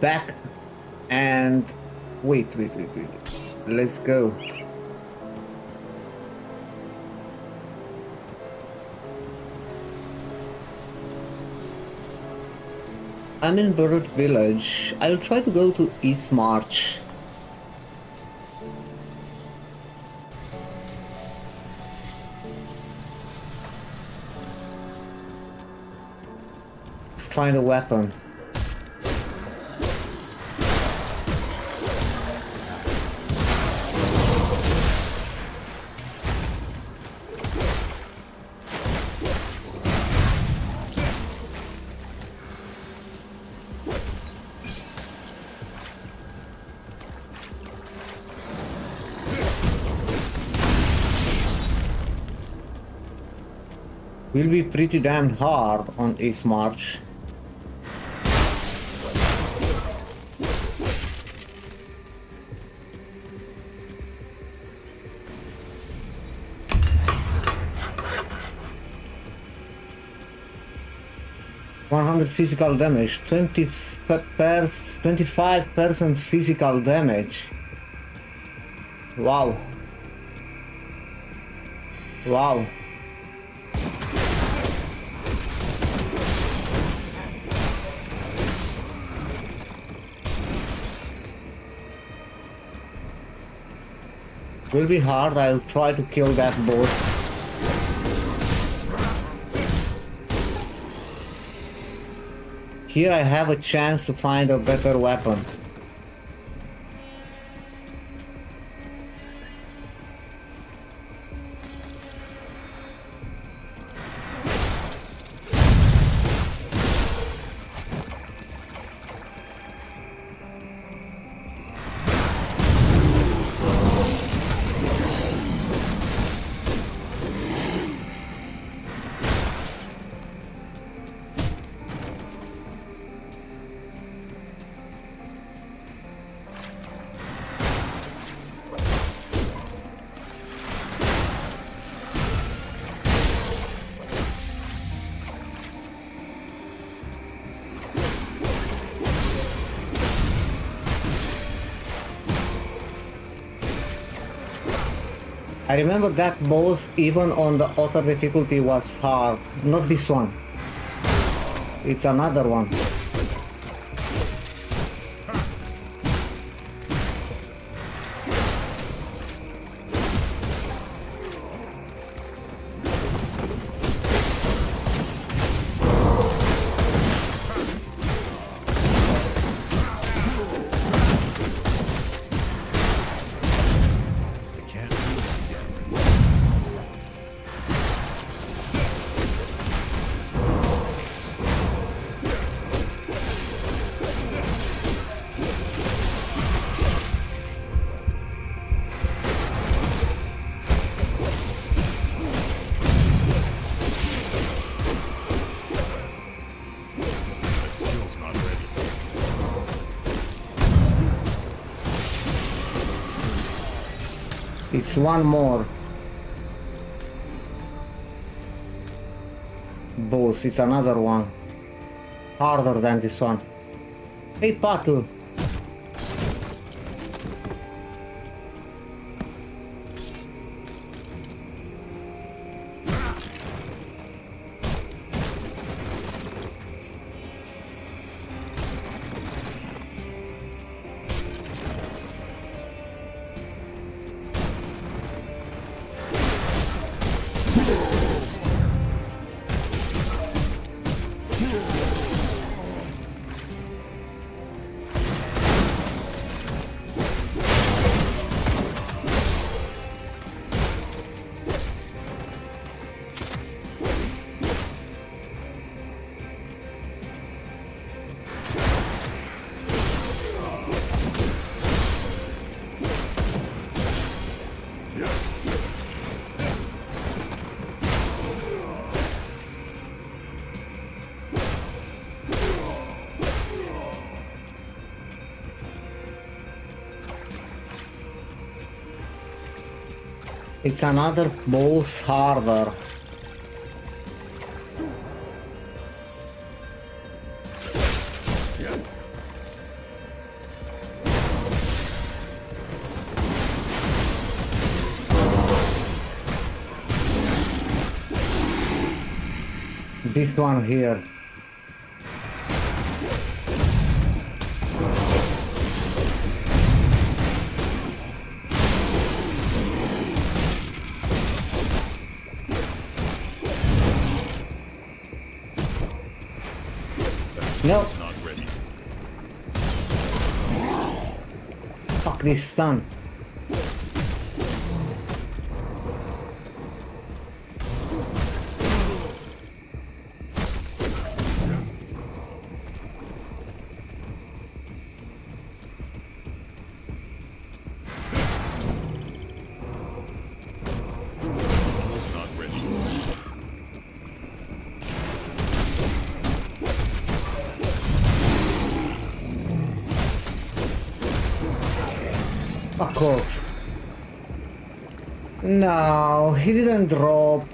back and wait. Let's go. I'm in Burrot village. I'll try to go to East March. Find a weapon. Will be pretty damn hard on East March. Physical damage, 25% physical damage. Wow. Will be hard. I'll try to kill that boss. Here I have a chance to find a better weapon. I remember that boss even on the other difficulty was hard. Not this one. It's another one. One more boss, it's another one harder than this one. Hey Patu, it's another boss harder. This one here. No. Not ready. Fuck this stun. No, he didn't drop.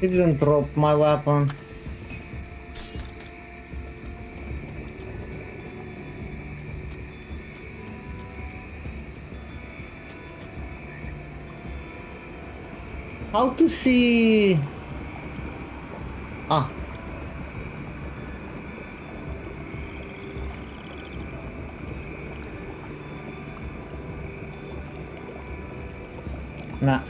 He didn't drop my weapon. How to see? Ah. Nah.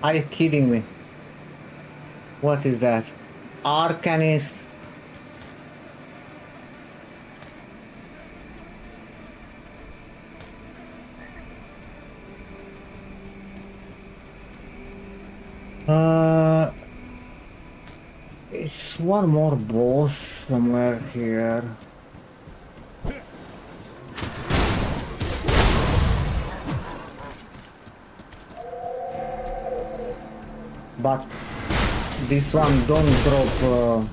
Are you kidding me? What is that? Arcanist? It's one more boss somewhere here. But this one don't drop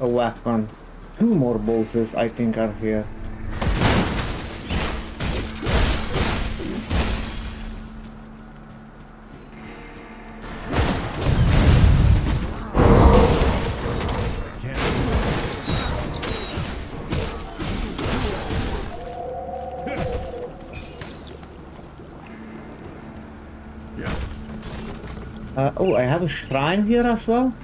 a weapon. Two more bosses I think are here. Oh, I have a shrine here as well.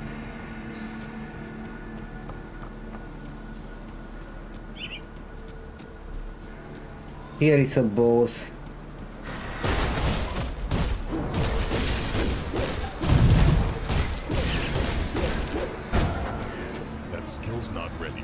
Here is a boss. That skill's not ready.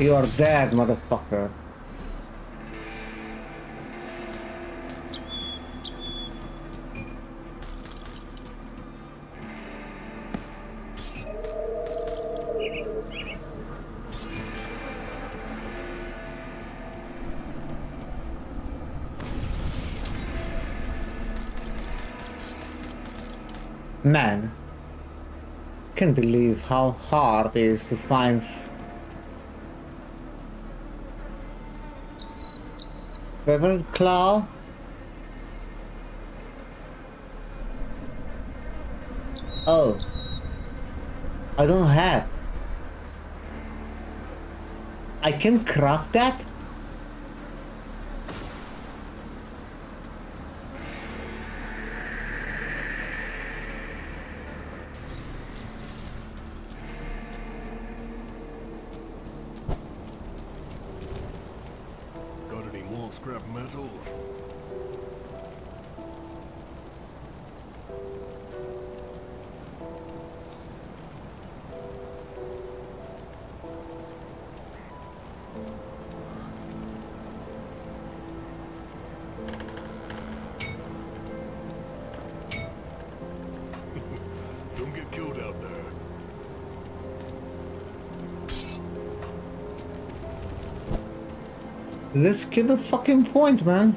You're dead, motherfucker. Man, can't believe how hard it is to find Revenant Claw. Oh, I don't have. I can craft that. Let's get the fucking point, man.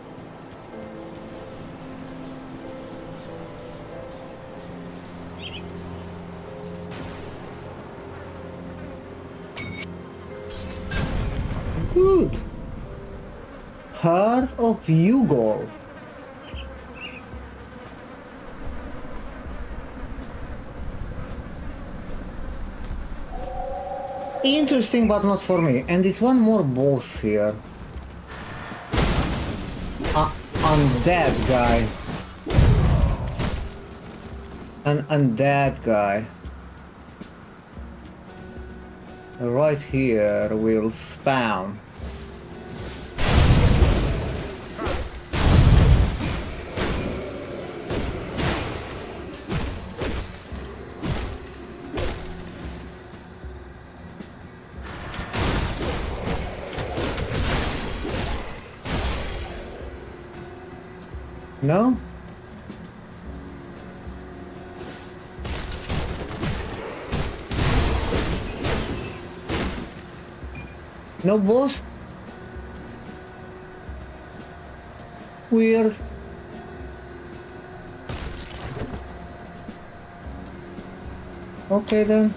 Good. Heart of Yugol. Interesting, but not for me. And it's one more boss here. Undead guy. An undead guy. Right here will spawn. No? No boss? Weird. Okay then.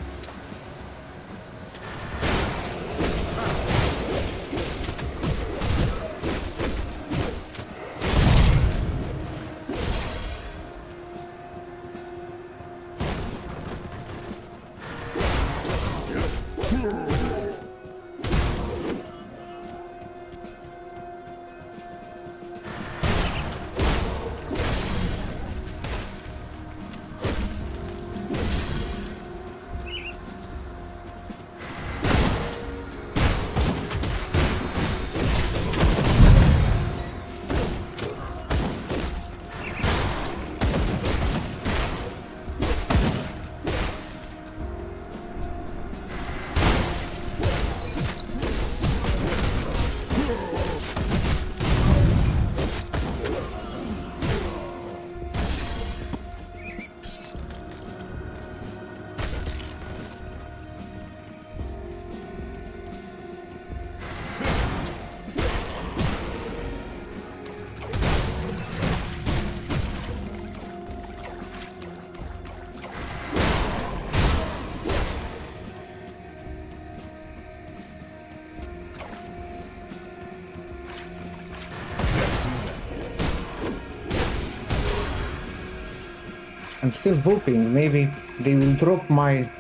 I'm still hoping maybe they will drop my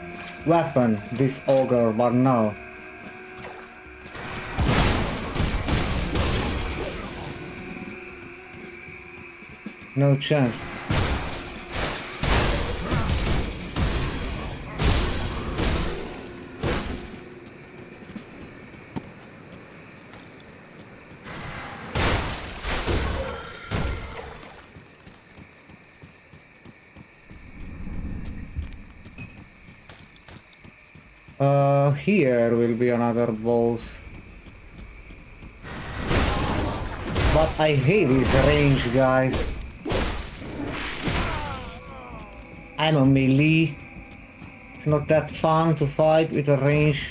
weapon, this ogre, but no. No chance. Here will be another boss. But I hate his range, guys. I'm a melee. It's not that fun to fight with a range.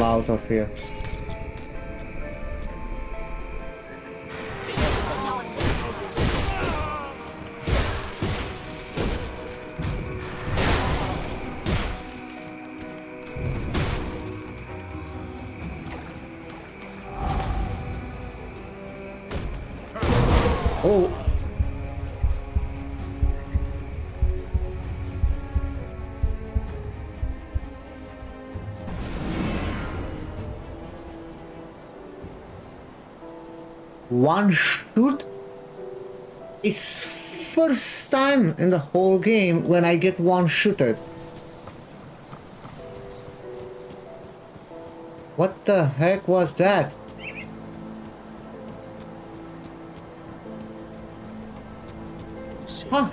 Out of here. Oh. One shoot. It's first time in the whole game when I get one shooted. What the heck was that? Huh?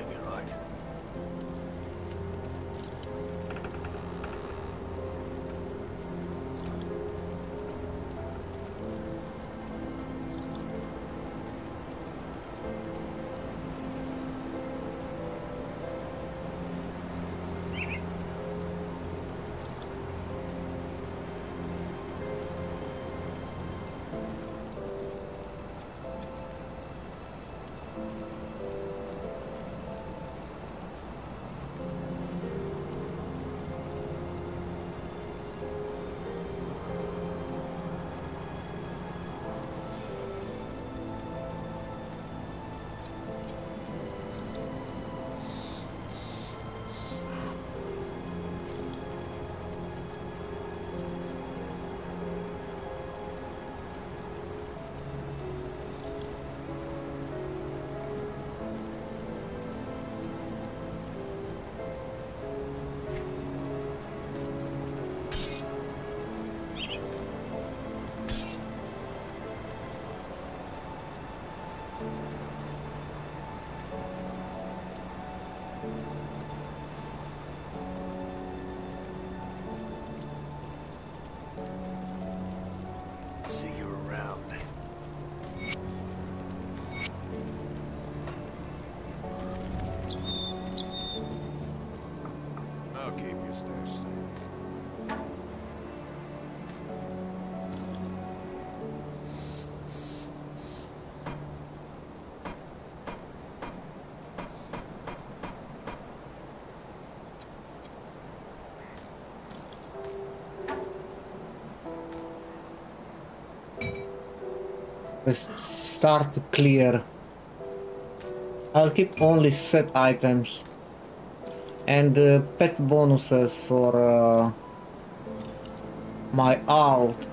Let's start to clear. I'll keep only set items and pet bonuses for my alt.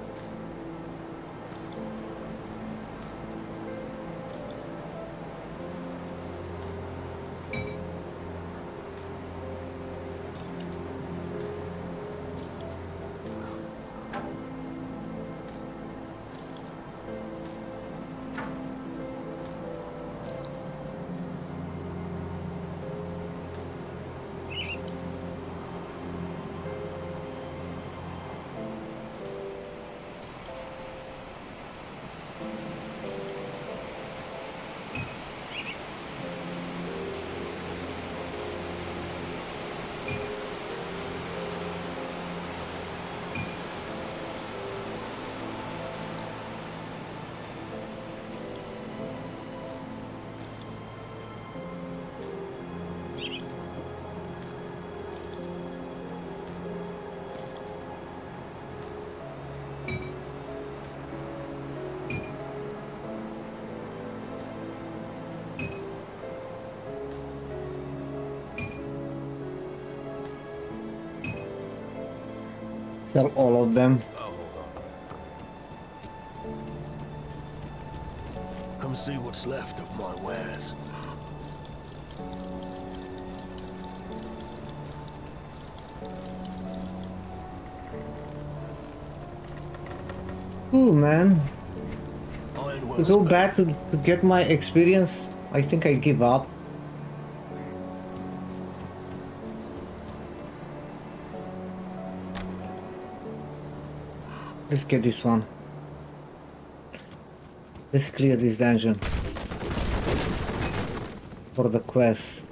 Sell all of them. Come see what's left of my wares. Ooh, man. To go back to get my experience, I think I give up. Let's get this one. Let's clear this dungeon for the quest.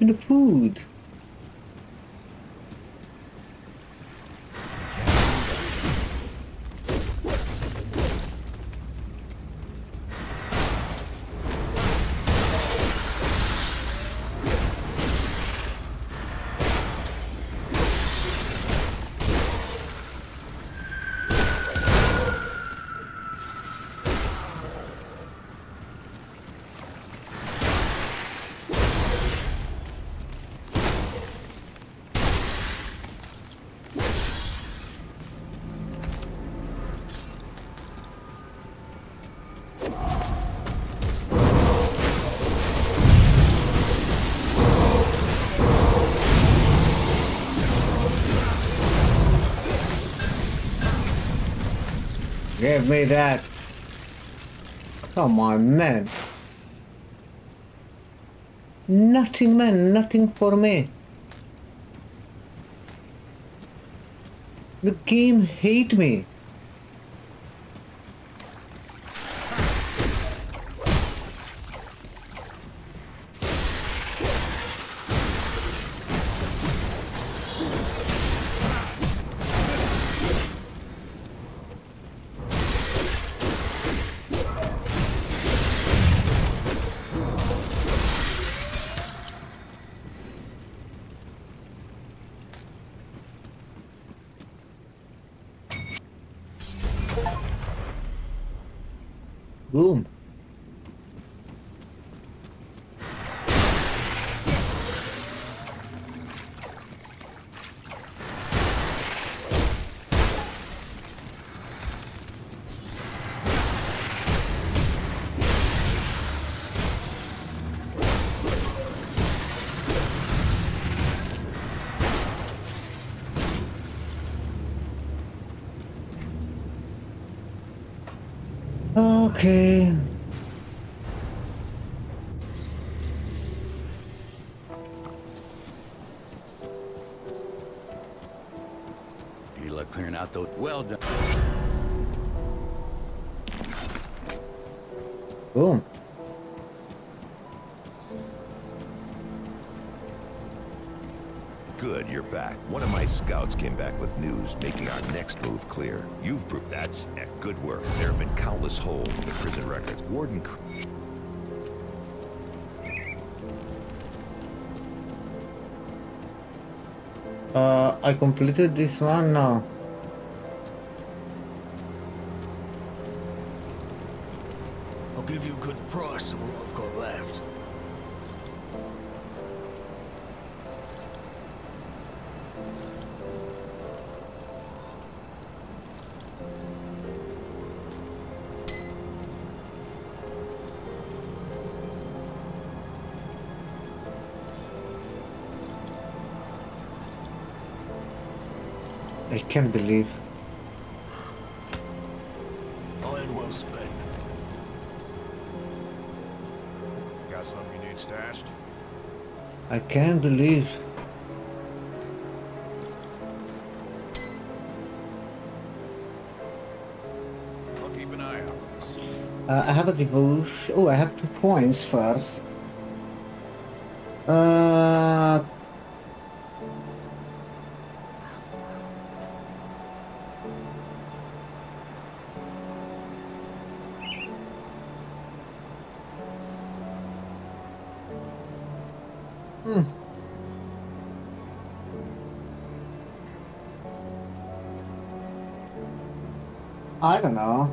The food. Give me that. Come on, man. Nothing, man. Nothing for me. The game hates me. Boom. Okay. clearing out those. Well done. Boom. Good, you're back. One of my scouts came back with news, making our next move clear. You've proved that's good work. There have been countless holes in the prison records. Warden. I completed this one now. I'll give you a good price and we'll have got left. I can't believe. Iron well spent. Got something you need stashed? I can't believe. I'll keep an eye on this. I have a devotion. Oh, I have 2 points first. I don't know.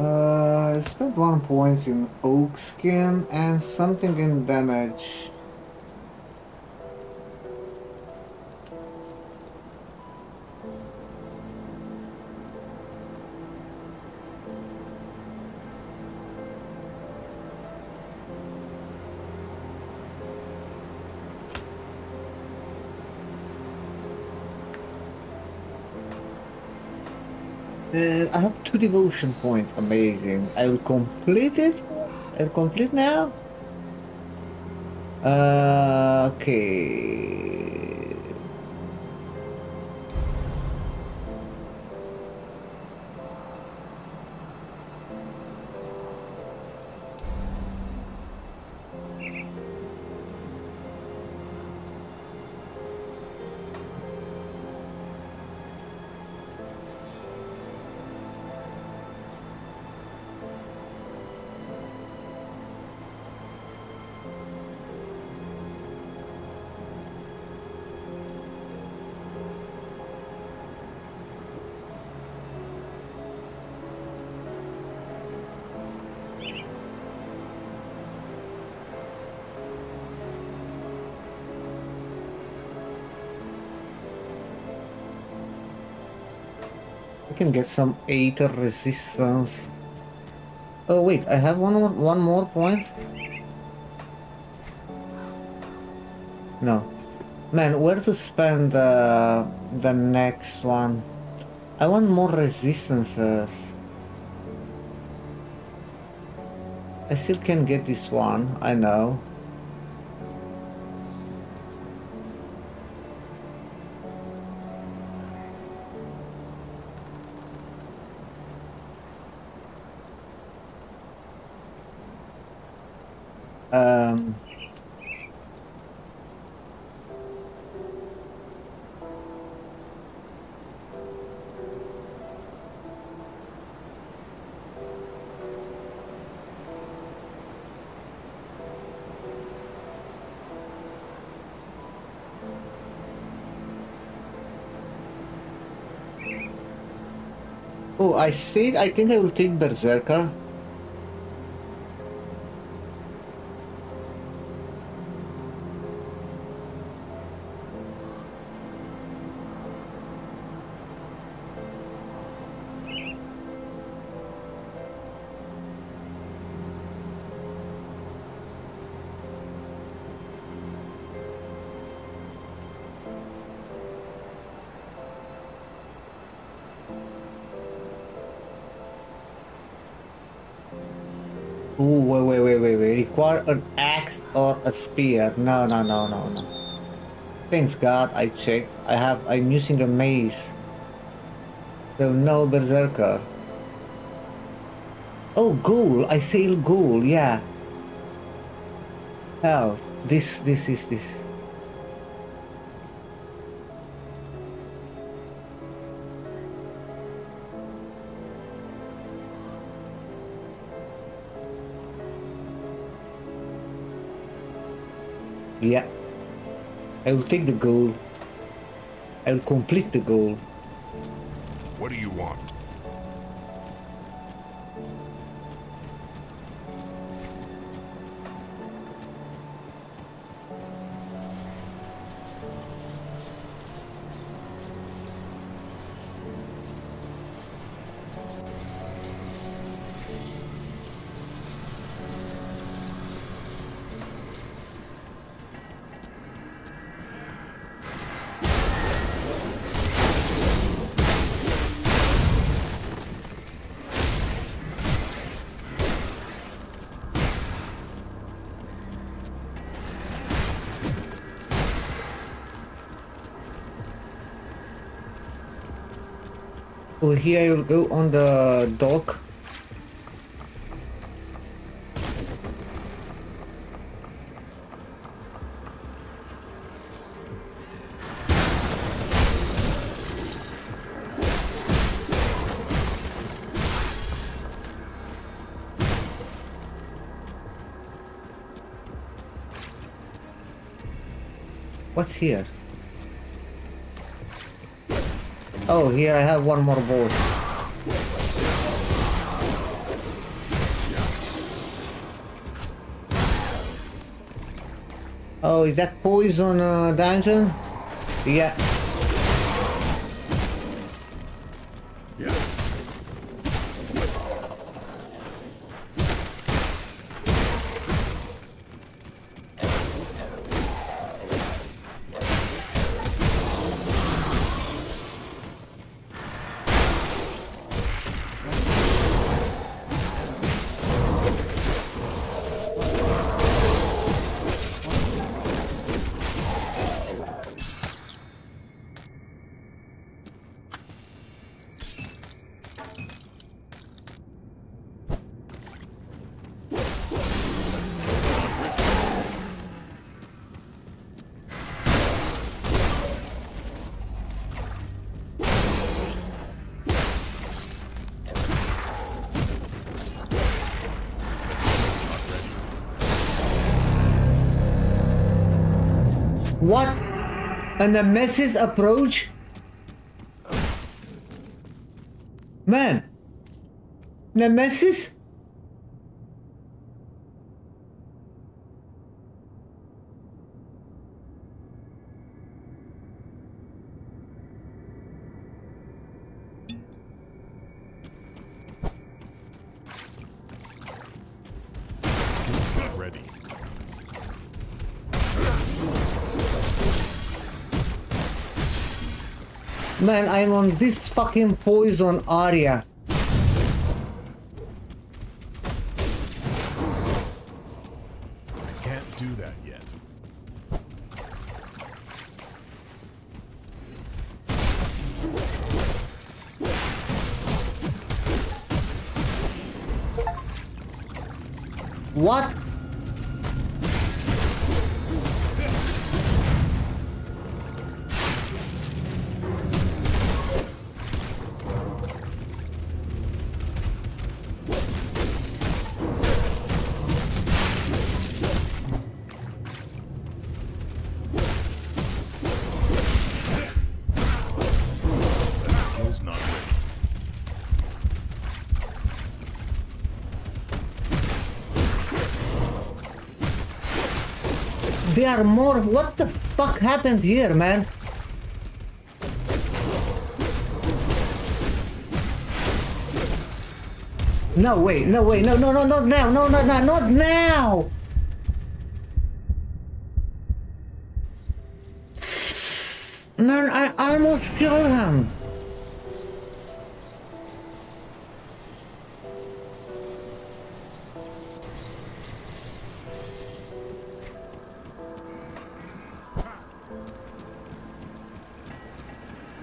I spent 1 point in oak skin and something in damage. I have 2 devotion points. Amazing. I will complete it. I'll complete now. Okay. Can get some 8 resistance. Oh wait, I have one more point. No, man, where to spend the next one? I want more resistances. I still can get this one. I know. Oh, I said I think I will take Berserker. Ooh, wait. Require an axe or a spear. No. Thanks God I checked. I'm using a mace. So no berserker. Oh, ghoul. I sail ghoul, yeah. Hell, this. Yeah, I will take the goal. I will complete the goal. What do you want? Here I will go on the dock. What's here? Oh, here I have one more boss. Oh, is that poison dungeon? Yeah. What? A Nemesis approach? Man! Nemesis? Man, I'm on this fucking poison area. I can't do that yet. What? There are more. What the fuck happened here, man? No way, no way, no, not now, no, not now! Man, I almost killed him.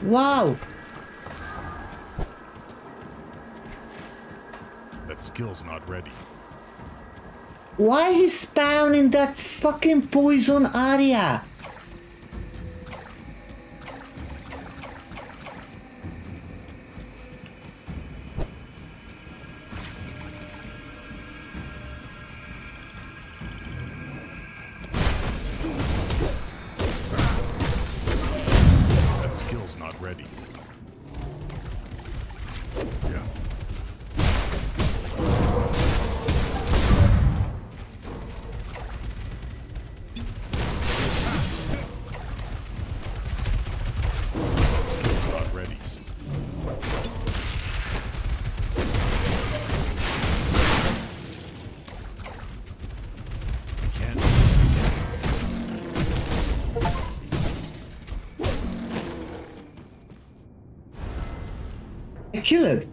Wow! That skill's not ready. Why is he spawning that fucking poison area? Kill it.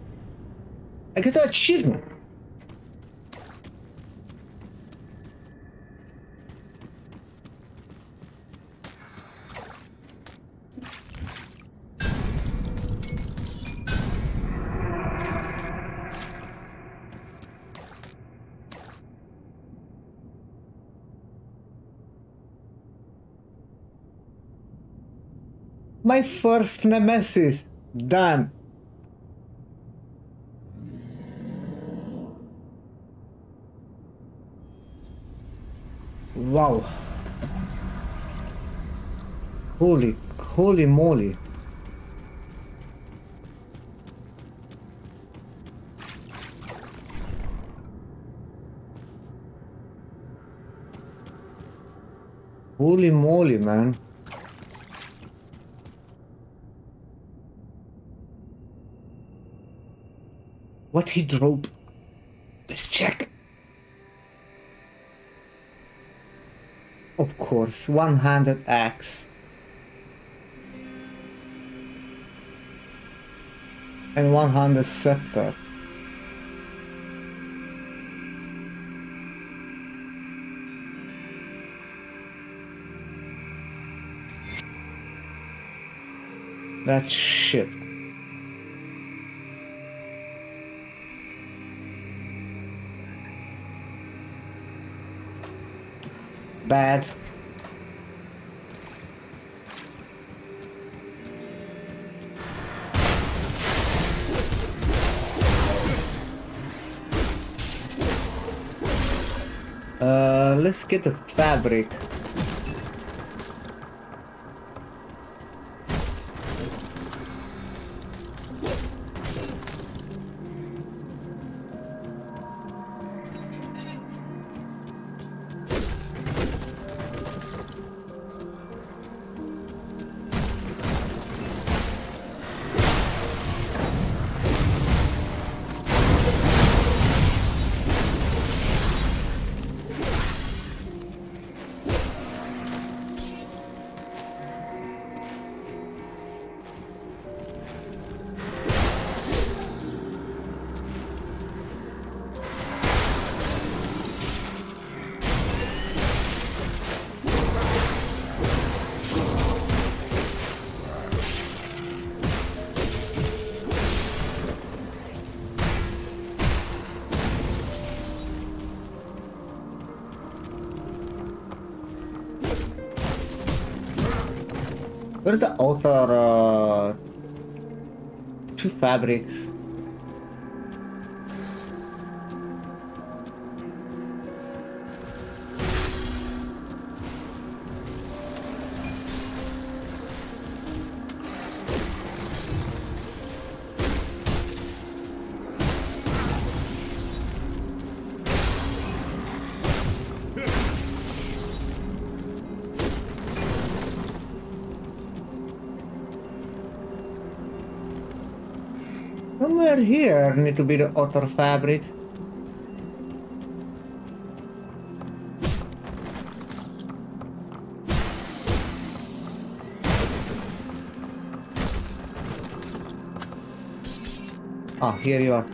I got an achievement. My first nemesis. Done. Wow. Holy moly. Holy moly, man. What he dropped? Let's check. Of course, 100 axe. And 100 scepter. That's shit. Bad. Let's get the fabric. Where's the other 2 fabrics? Here need to be the outer fabric. Ah, here you are.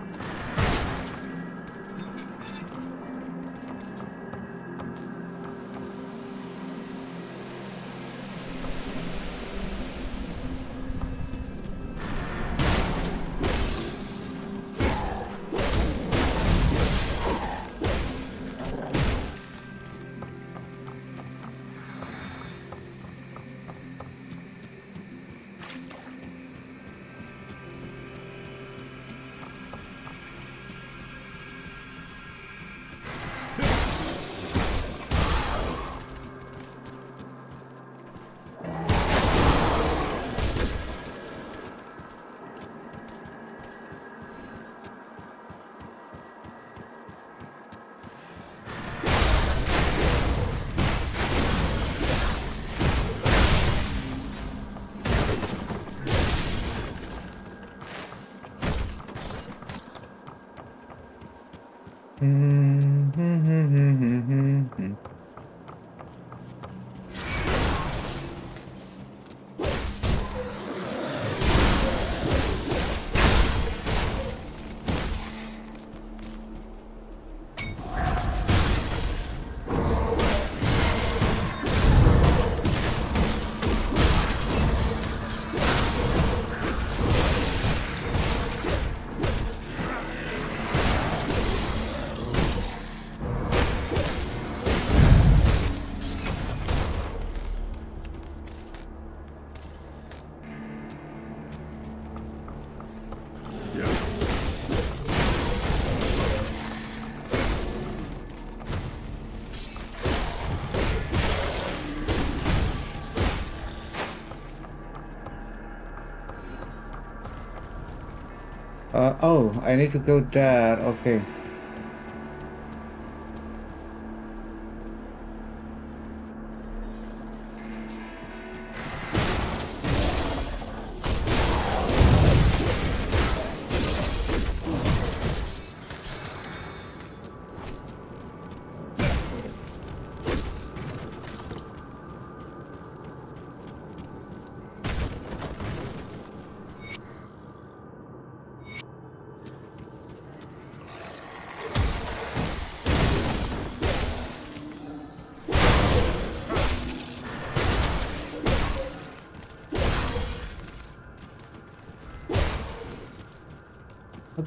Oh, I need to go there, okay.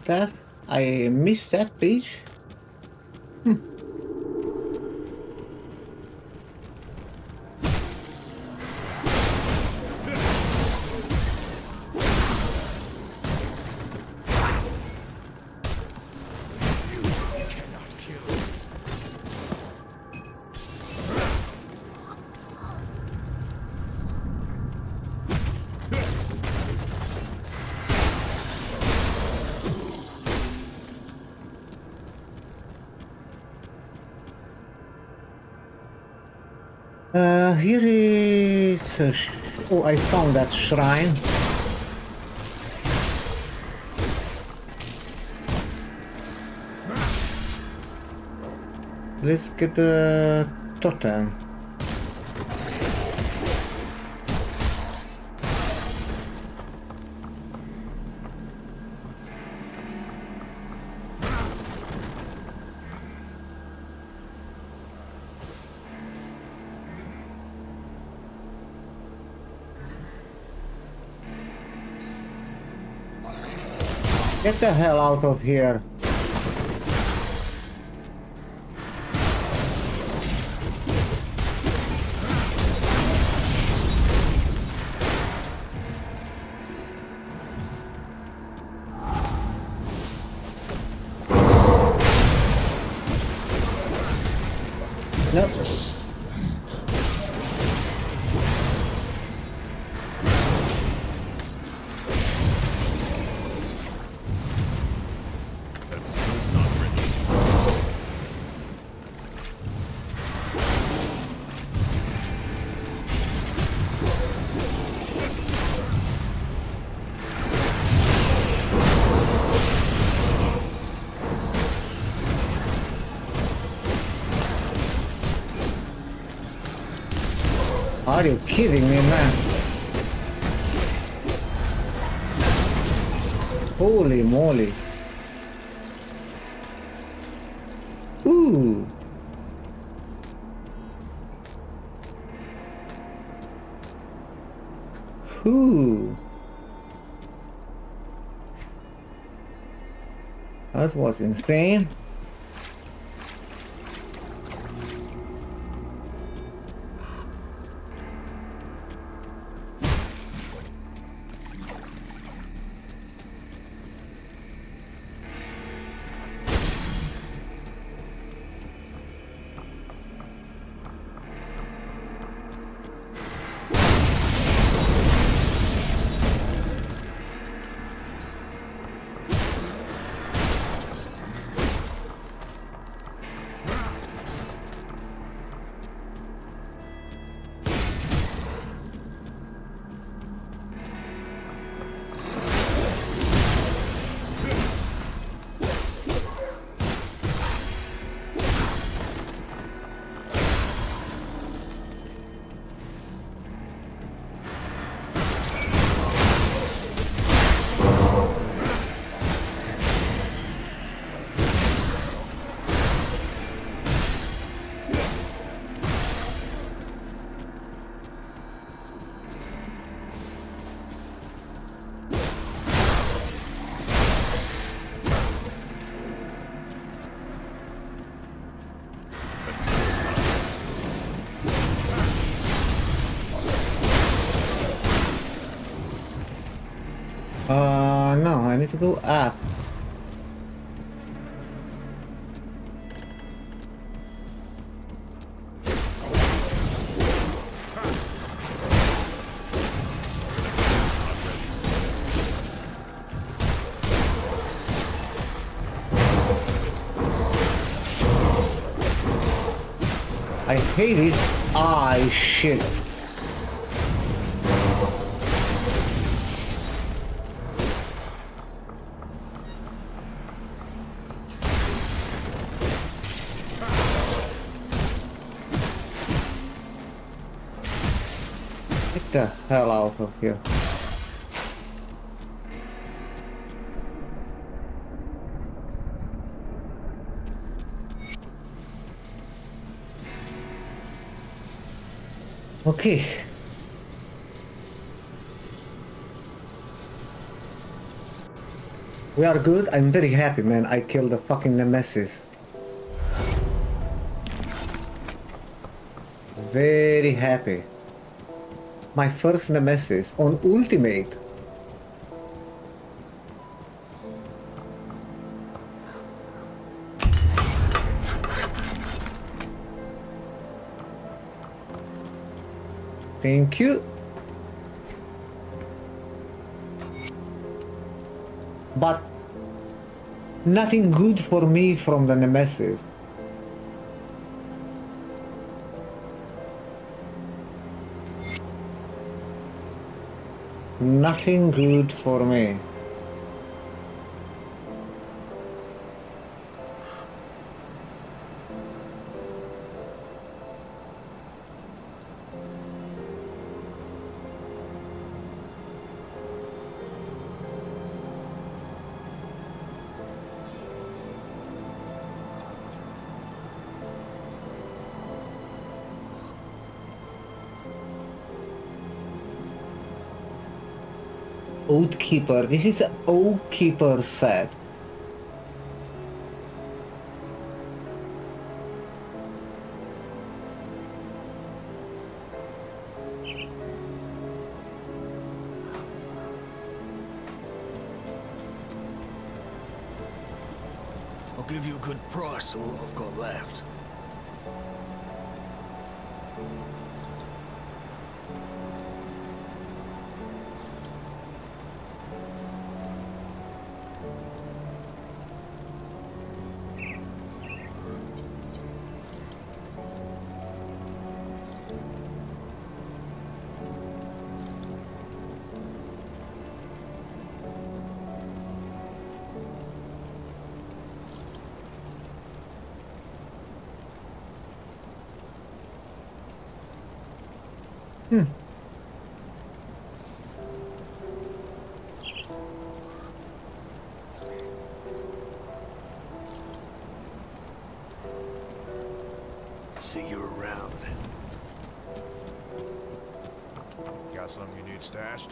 That I missed that page. Here is a oh, I found that shrine. Let's get the totem. Get the hell out of here. Are you kidding me, man? Holy moly. Ooh. Ooh. That was insane. I need to go up. I hate this. Ah, shit. The hell out of here. Okay. We are good. I'm very happy, man. I killed the fucking Nemesis. Very happy. My first Nemesis on Ultimate. Thank you. But nothing good for me from the Nemesis. Nothing good for me. Oathkeeper. This is an Oathkeeper set. I'll give you a good price all I've got left. See you around. Got something you need stashed?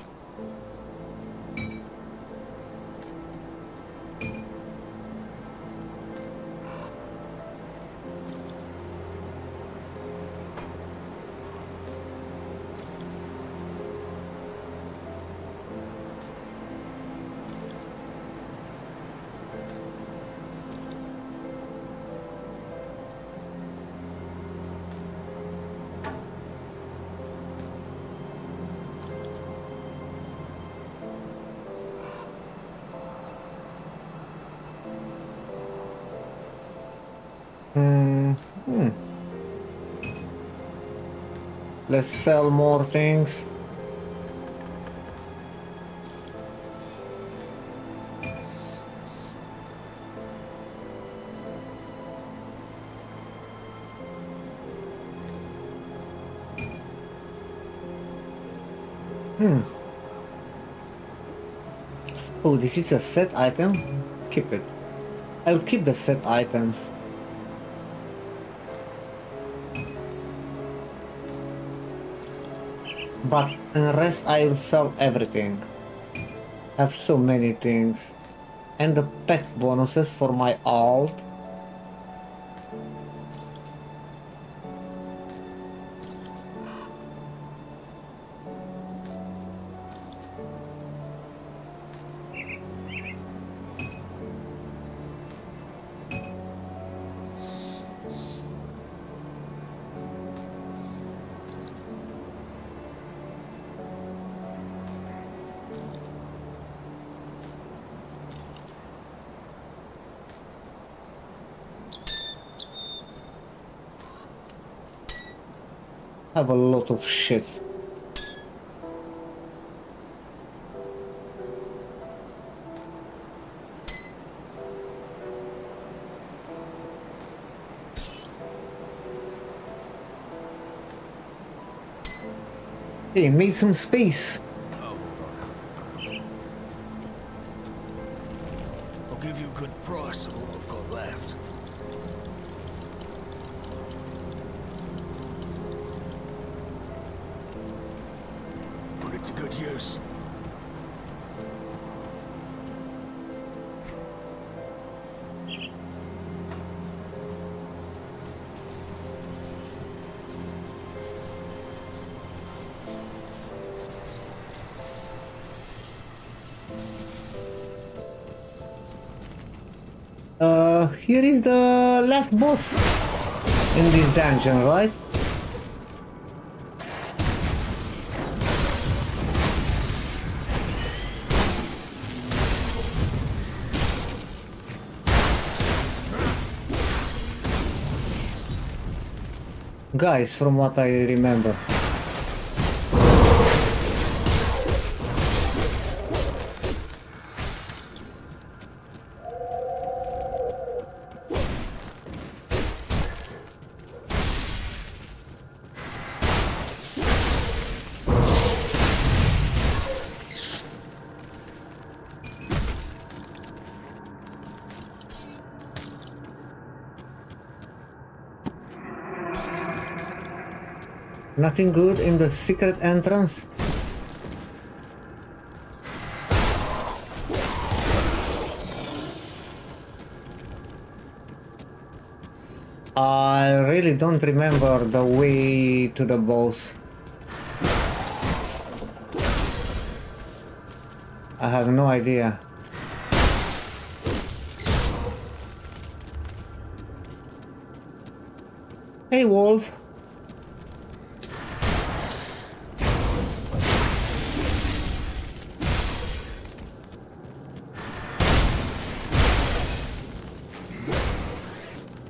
Let's sell more things. Oh, this is a set item? Keep it. I'll keep the set items. But unless I will sell everything. I have so many things. And the pet bonuses for my alt. have a lot of shit. Hey, made some space. Here is the last boss in this dungeon, right? Guys, from what I remember. Nothing good in the secret entrance. I really don't remember the way to the boss. I have no idea. Hey, Wolf.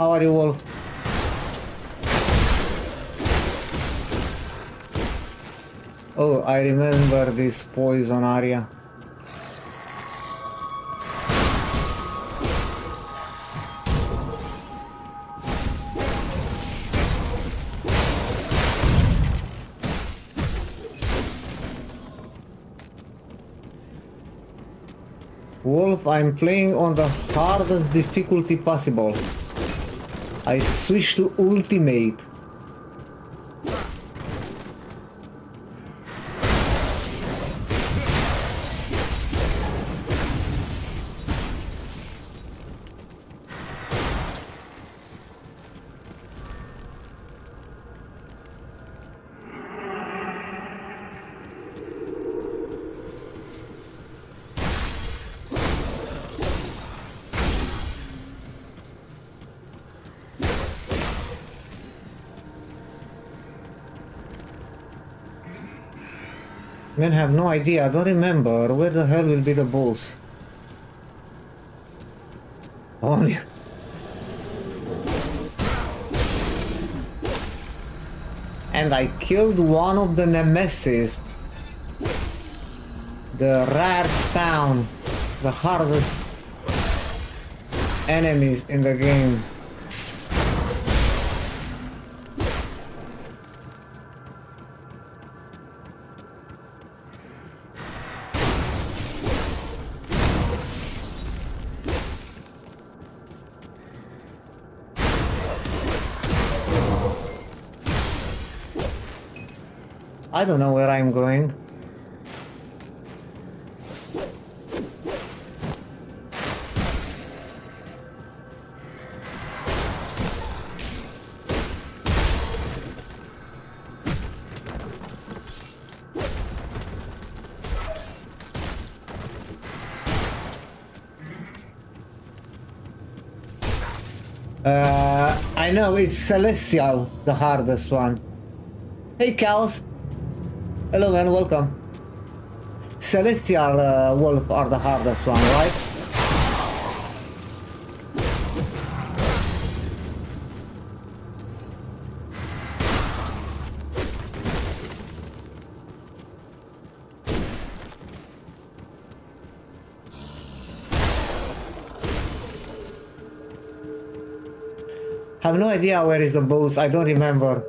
How are you all? Oh, I remember this poison area. Wolf, I'm playing on the hardest difficulty possible. I switch to ultimate. I have no idea. I don't remember where the hell will be the boss. Only. And I killed one of the Nemesis. The rare spawn, the hardest enemies in the game. I don't know where I'm going. I know it's Celestial, the hardest one. Hey, cows. Hello and welcome. Celestial Wolf are the hardest one, right? I have no idea where is the boss. I don't remember.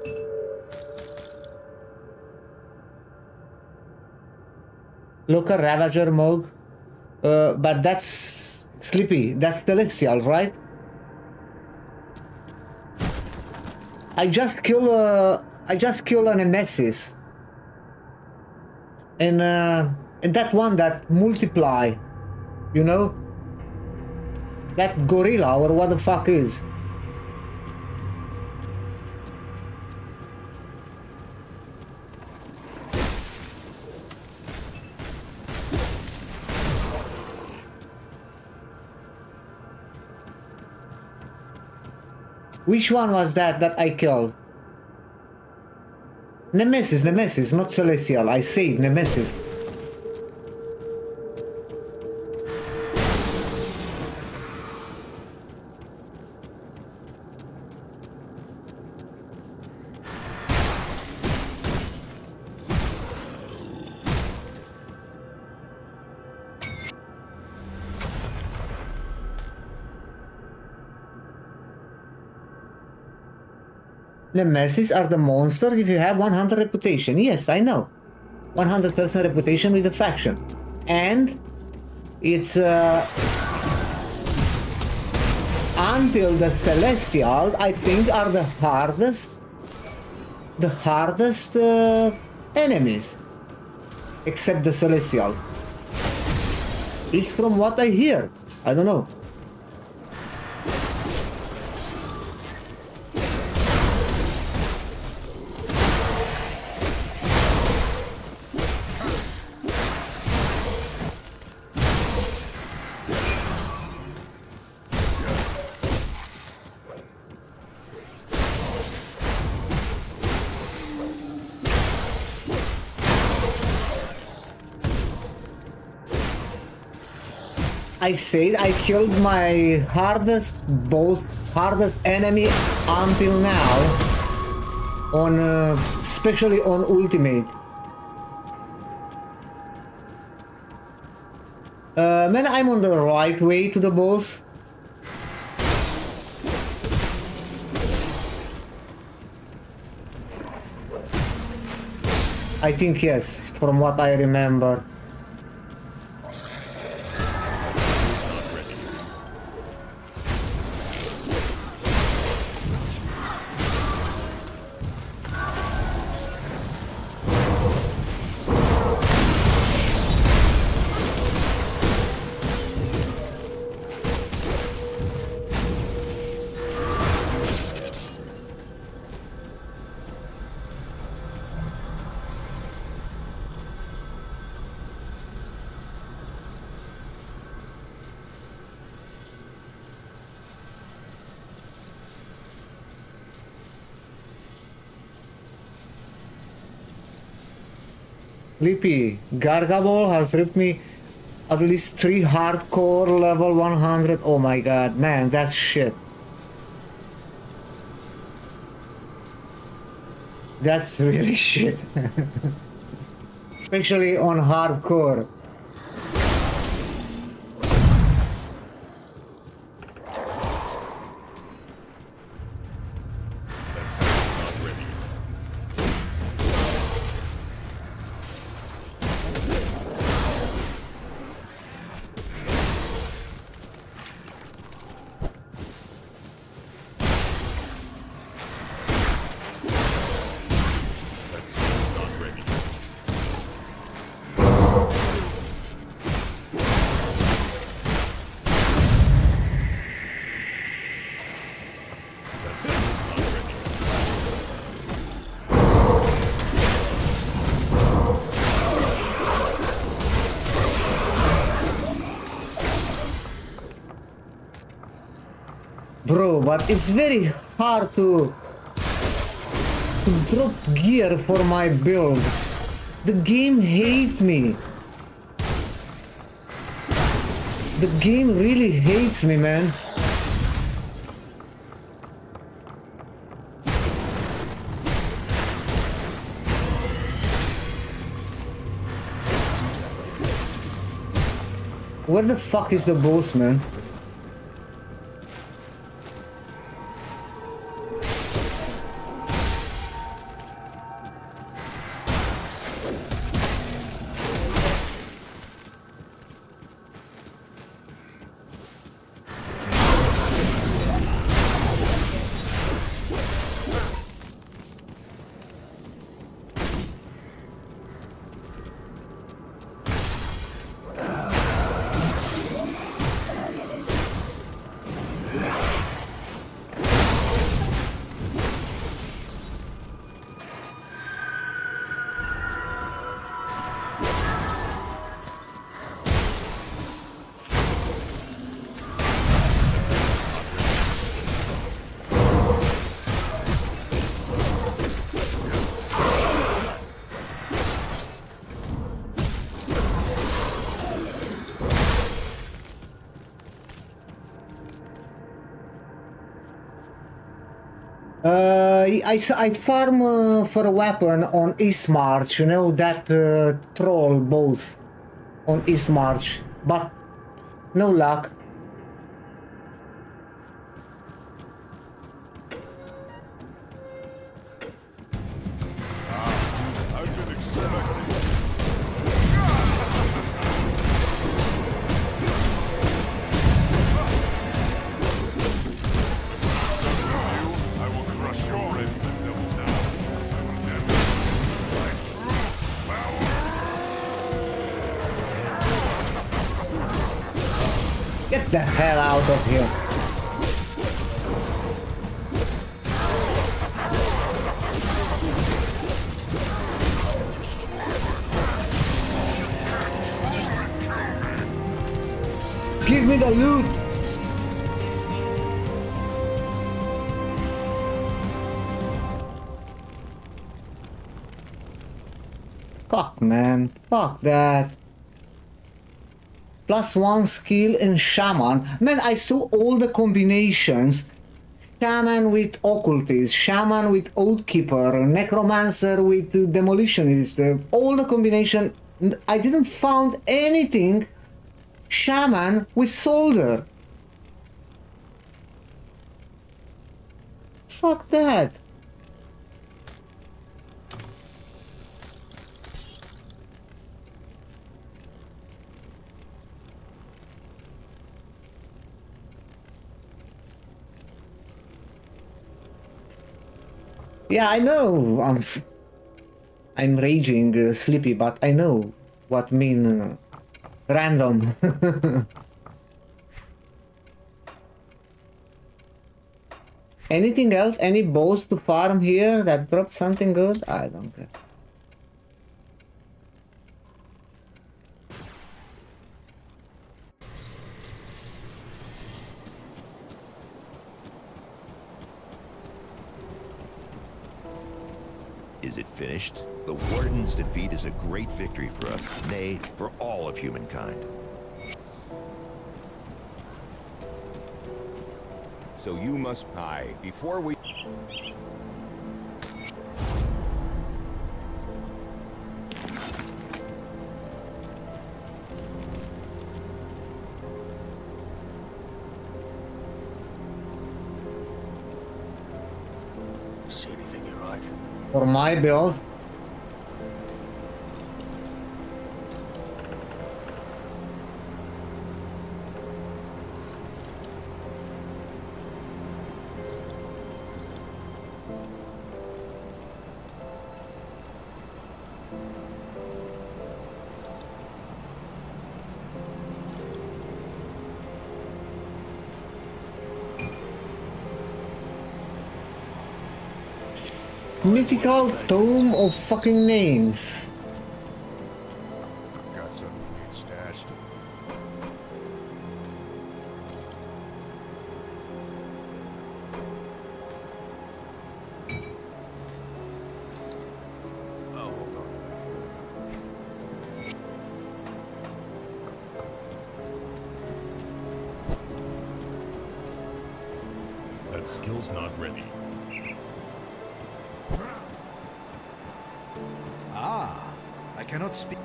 Local Ravager Mog. But that's Sleepy. That's Celestial, right? I just kill a Nemesis. And that one that multiply, you know? That gorilla or what the fuck is. Which one was that I killed? Nemesis, Nemesis, not Celestial. I said Nemesis. Nemesis are the monsters if you have 100 reputation. Yes, I know. 100% reputation with the faction. And it's until the Celestial, I think, are the hardest enemies. Except the Celestial. It's from what I hear. I don't know. I said I killed my hardest enemy until now on especially on ultimate. Man, I'm on the right way to the boss. I think yes, from what I remember. Lippy Gargaball has ripped me at least 3 hardcore level 100. Oh my god, man, that's shit. That's really shit. Especially on hardcore. Bro, but it's very hard to drop gear for my build. The game hates me. The game really hates me, man. Where the fuck is the boss, man? I farm for a weapon on East March, you know, that troll boss on East March, but no luck. The hell out of here. Give me the loot. Fuck, man. Fuck that. +1 skill in Shaman. Man, I saw all the combinations. Shaman with Occultist, Shaman with Oathkeeper, Necromancer with Demolitionist. All the combination. I didn't found anything Shaman with Soldier. Fuck that. Yeah, I know, I'm raging sleepy, but I know what mean random. Anything else? Any boss to farm here that dropped something good? I don't care. Is it finished? The Warden's defeat is a great victory for us, nay, for all of humankind. So you must die before we... For my build. Mythical Tome of fucking names. Got something to get stashed. Oh, hold on. That skill's not ready. Cannot speak.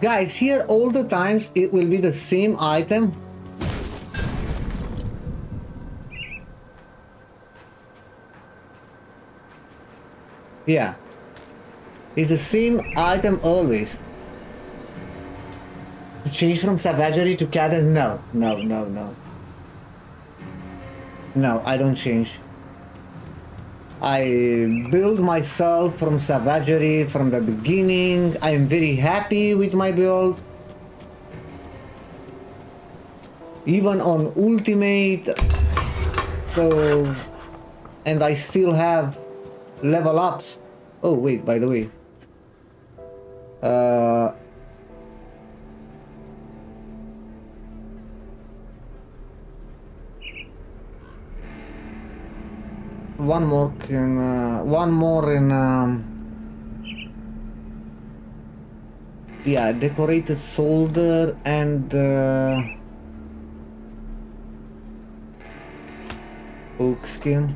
Guys, here all the times it will be the same item. Yeah, it's the same item always. Change from Savagery to Cadence? No, no, no, no. No, I don't change. I build myself from Savagery from the beginning. I am very happy with my build. Even on Ultimate. So... And I still have level ups. Oh wait, by the way. One more in Yeah, decorated soldier and oak skin.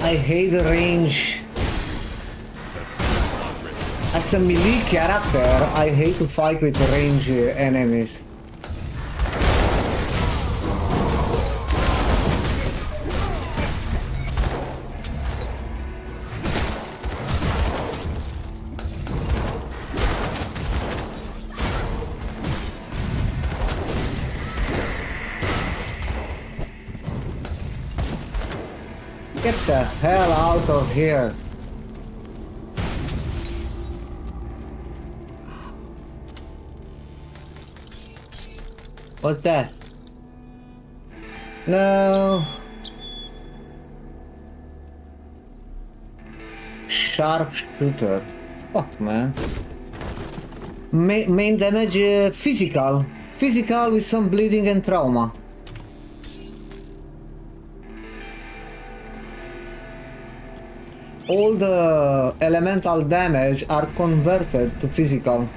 I hate the range. As a melee character, I hate to fight with range enemies. Get the hell out of here. What's that? No. Sharpshooter. Fuck, man. Main damage physical. Physical with some bleeding and trauma. All the elemental damage are converted to physical.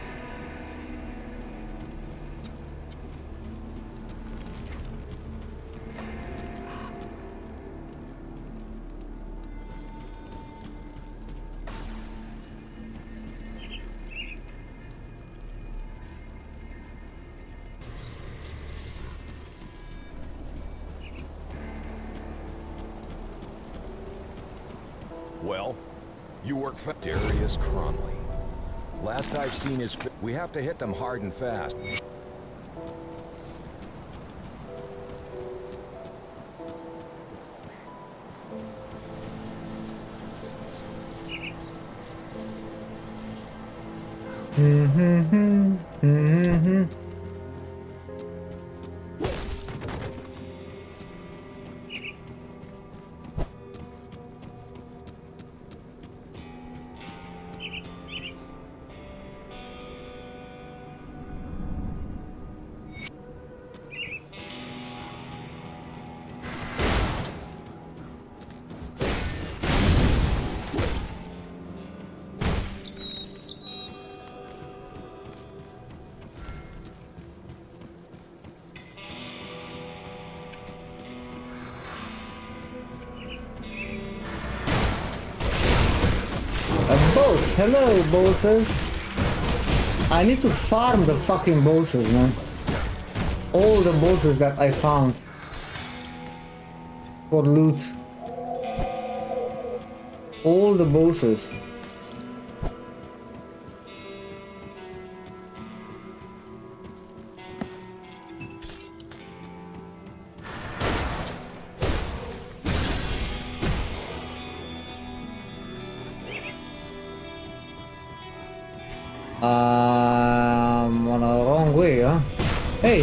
Darius Cromley. Last I've seen is we have to hit them hard and fast. Hello, bosses. I need to farm the fucking bosses, man. All the bosses that I found for loot. All the bosses.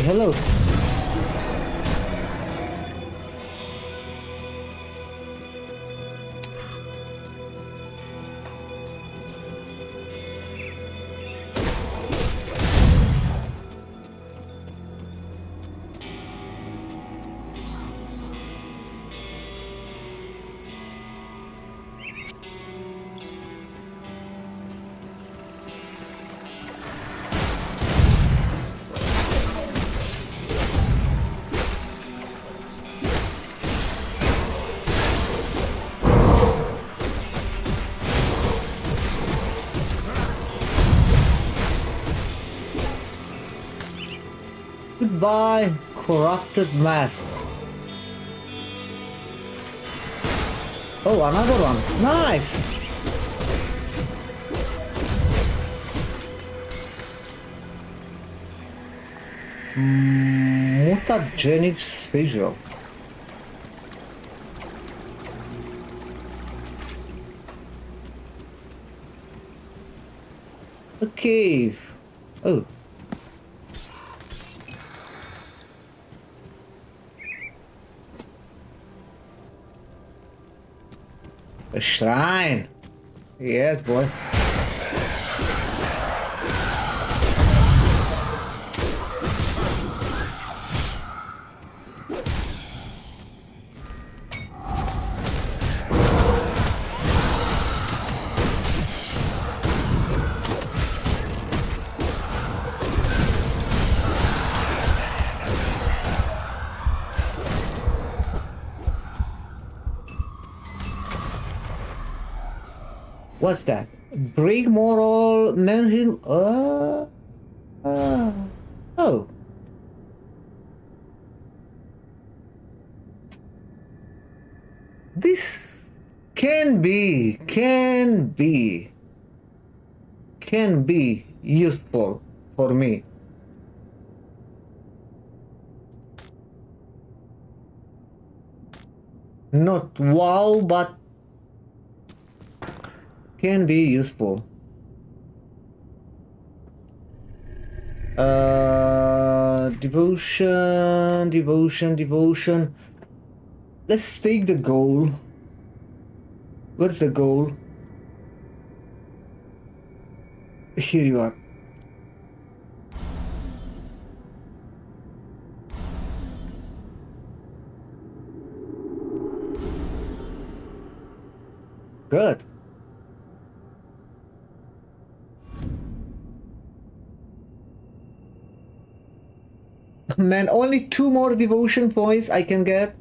Hello. By corrupted mask. Oh, another one. Nice. Mutagenic seizure. A cave. Oh. A shrine. Yes, boy. What's that? Break moral, manhood. Oh. This can be useful for me. Not wow, but can be useful. Devotion. Let's take the goal. What's the goal? Here you are. Good. Man, only 2 more devotion points I can get.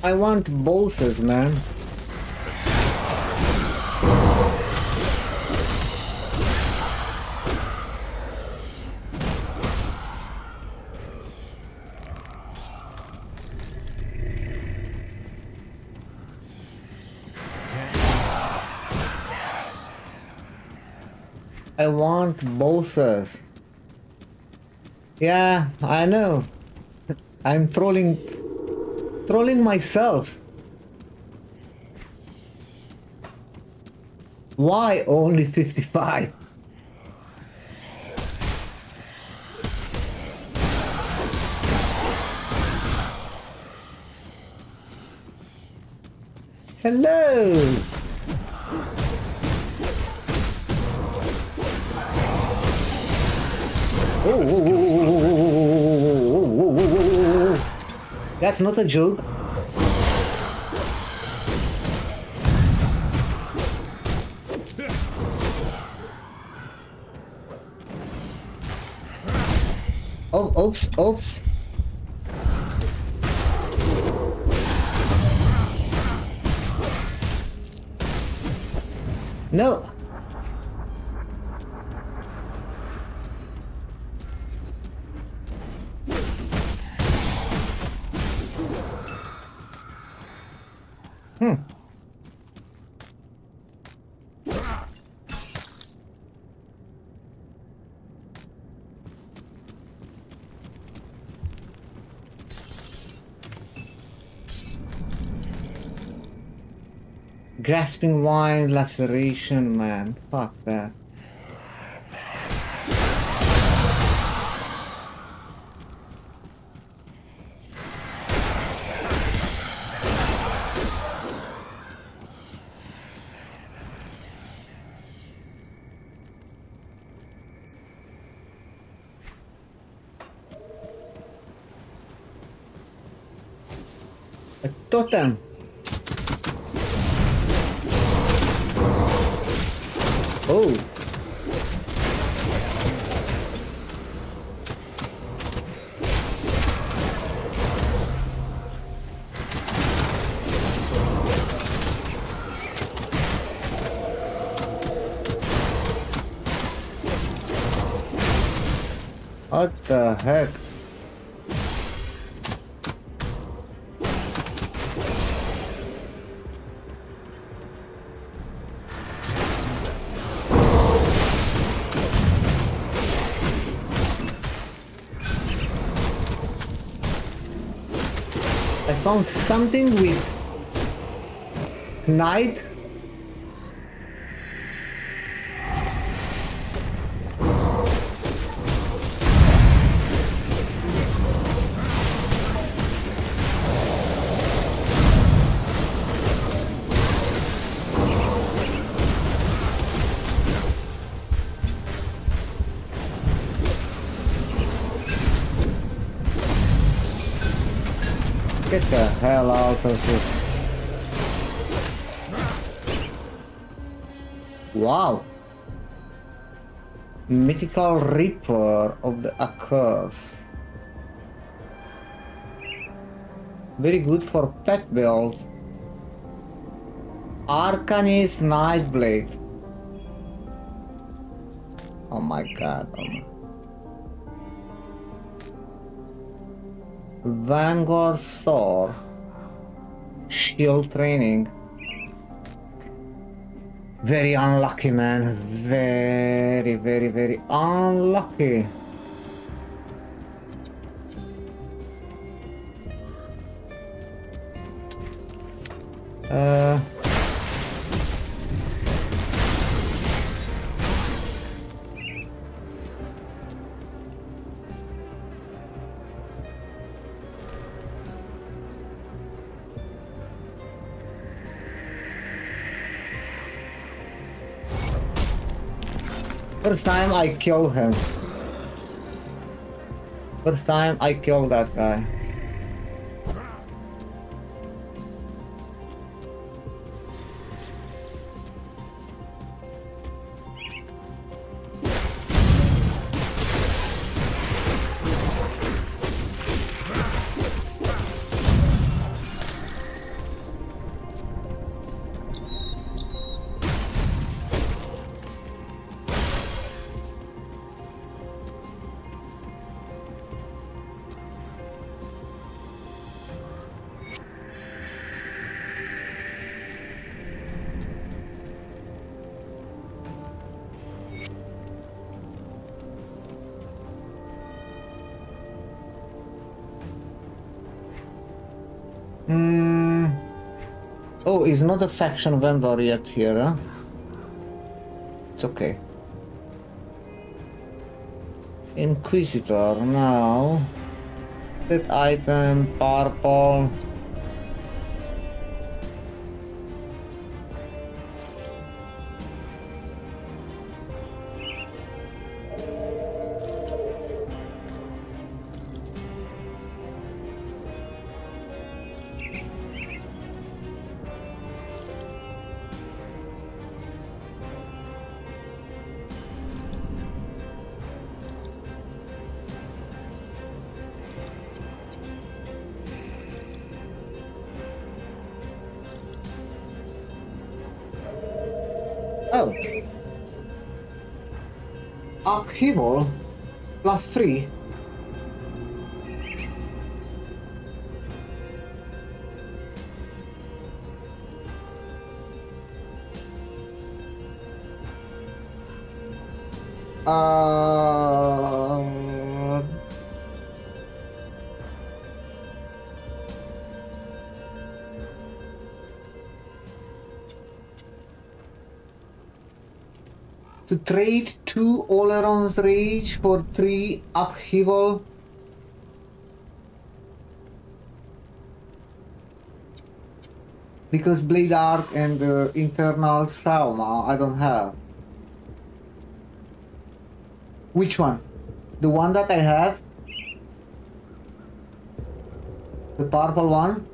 I want bosses, man. I want bosses. Yeah, I know. I'm trolling myself. Why only 55? Hello. That's not a joke. Oh, oops. No. Grasping Wind, Laceration, man. Fuck that. A totem. Oh. What the heck? Found something with night. Get the hell out of this. Wow. Mythical Reaper of the Accursed. Very good for pet build. Arcanist Nightblade. Oh my god. Oh my. Vanguard's Sword. Shield training. Very unlucky, man. Very, very, very unlucky. First time I kill him. First time I kill that guy. Oh, it's not a faction vendor yet here, huh? It's okay. Inquisitor, now. That item, purple. Oh. Upheaval plus 3. To trade 2 Oleron's Rage for 3 Upheaval. Because Blade Arc and Internal Trauma I don't have. Which one? The one that I have? The purple one?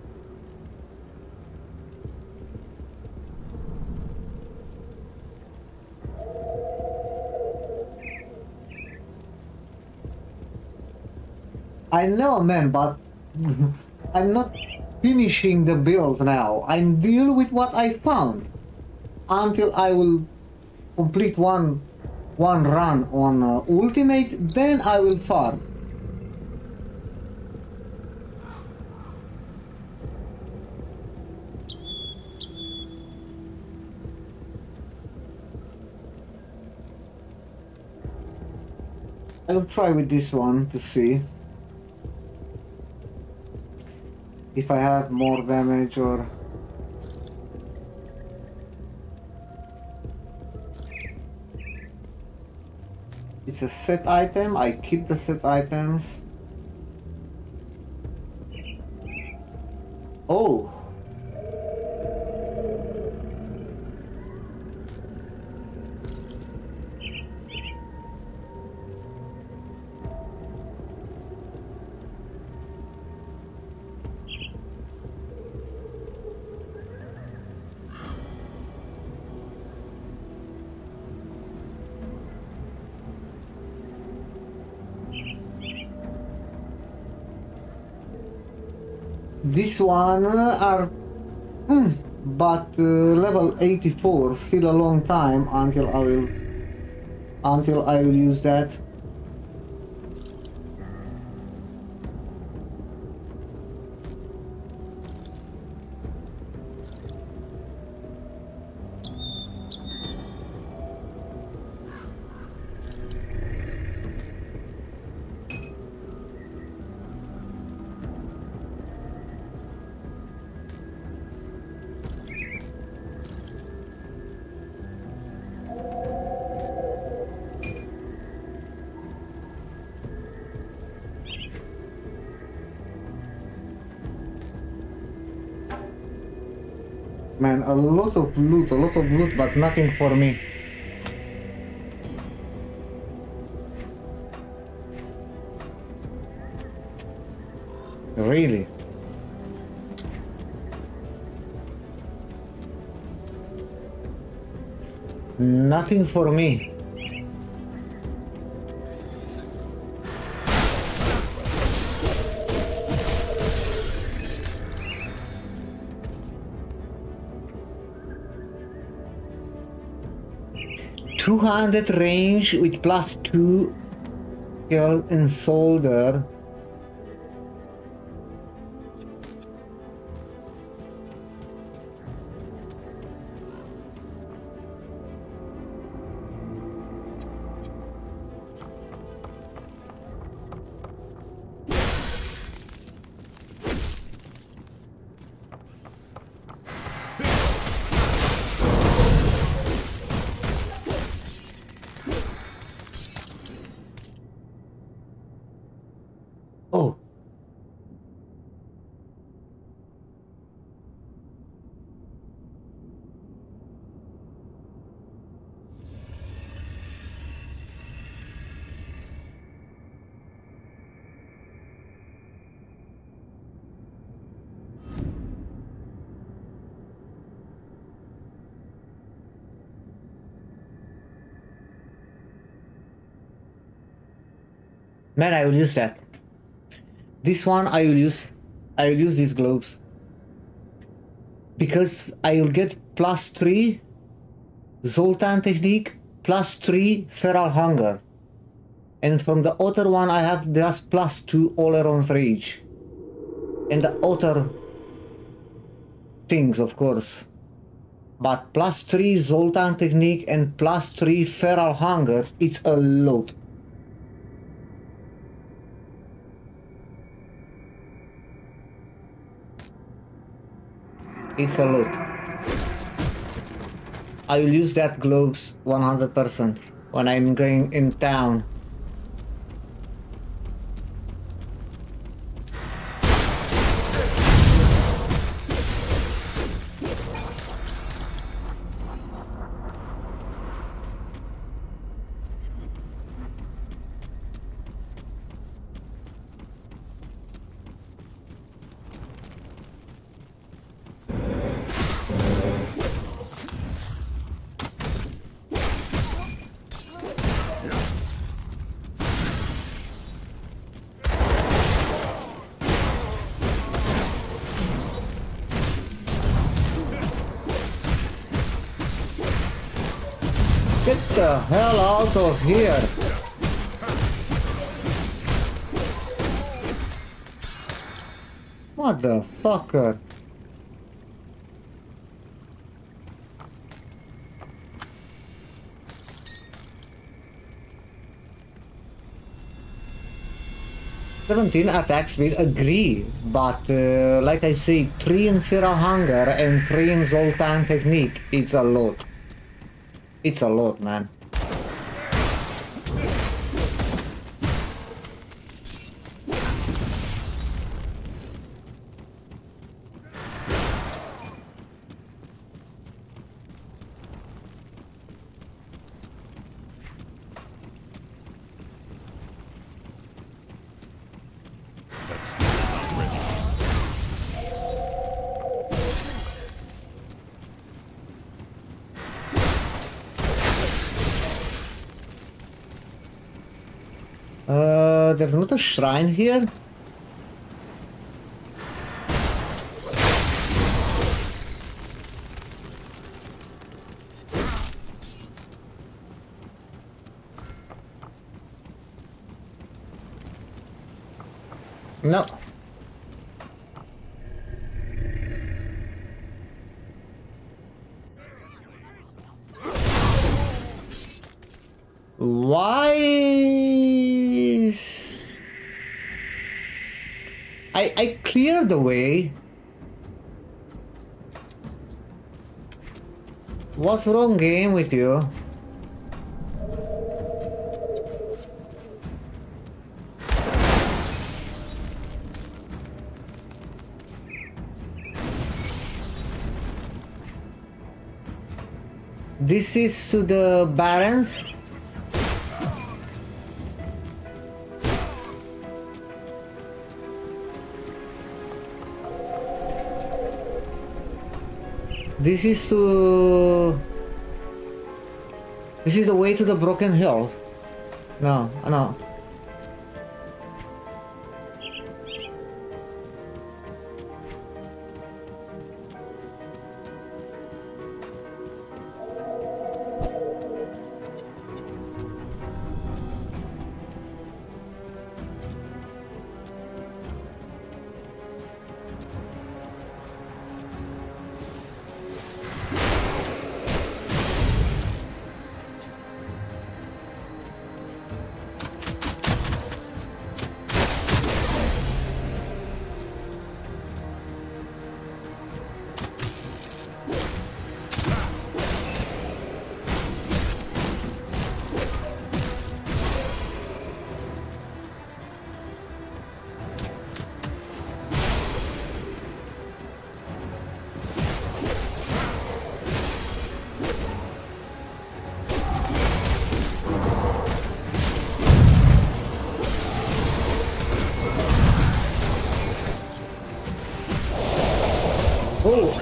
I know, man, but I'm not finishing the build now. I'm dealing with what I found until I will complete one run on Ultimate. Then I will farm. I will try with this one to see if I have more damage or... It's a set item, I keep the set items. Oh! This one are... but level 84, still a long time until I will use that. Man, a lot of loot, but nothing for me. Really? Nothing for me. range with +2 kill and solder. Man, I will use that. This one I will use. I will use these globes because I will get +3 Zoltan Technique, +3 Feral Hunger, and from the other one I have just +2 Oleron's Rage, and the other things of course. But +3 Zoltan Technique and +3 Feral Hunger, it's a lot. It's a loot. I will use that globes 100% when I'm going in town. Hell out of here. Motherfucker. +17 attack speed, agree, but like I say, 3 in Feral Hunger and 3 in Zoltan Technique, it's a lot. It's a lot, man. There's not a shrine here? No. Why? I cleared the way. What's wrong, game, with you? This is to the barons. This is to... This is the way to the broken hill. No, no.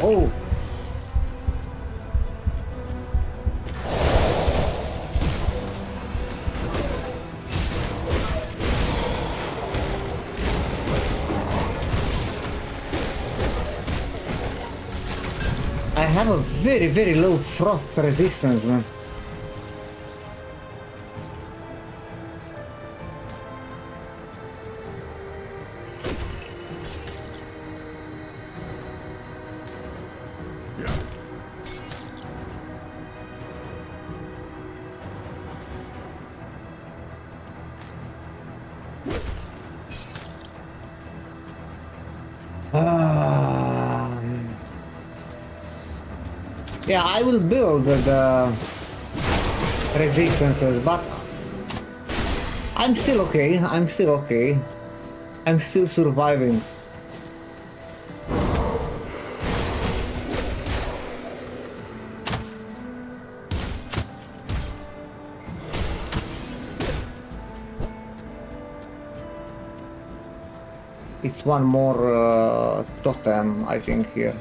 Oh! I have a very low froth resistance, man. Yeah, I will build the resistances, but I'm still okay. I'm still okay. I'm still surviving. It's one more totem, I think, here.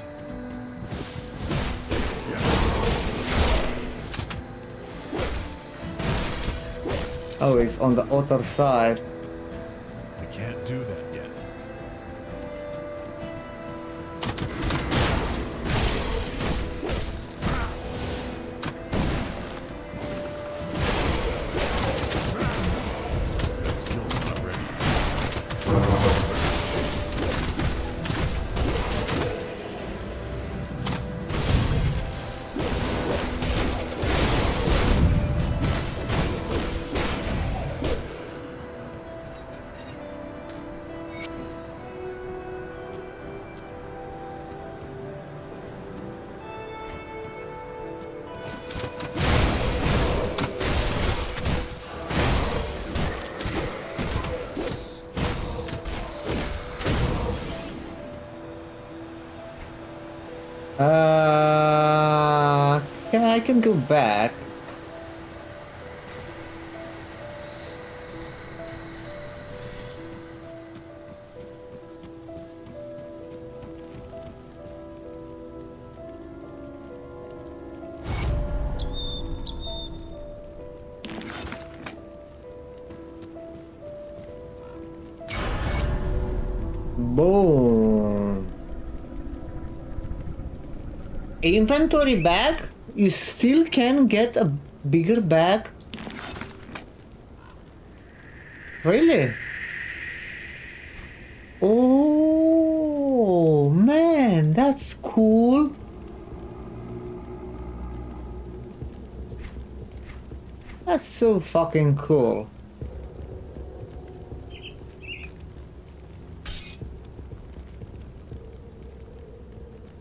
Oh, it's on the other side. I can't do that yet. That skill's not ready. I can go back. Boom. Inventory back? You still can get a bigger bag? Really? Oh man, that's cool. That's so fucking cool.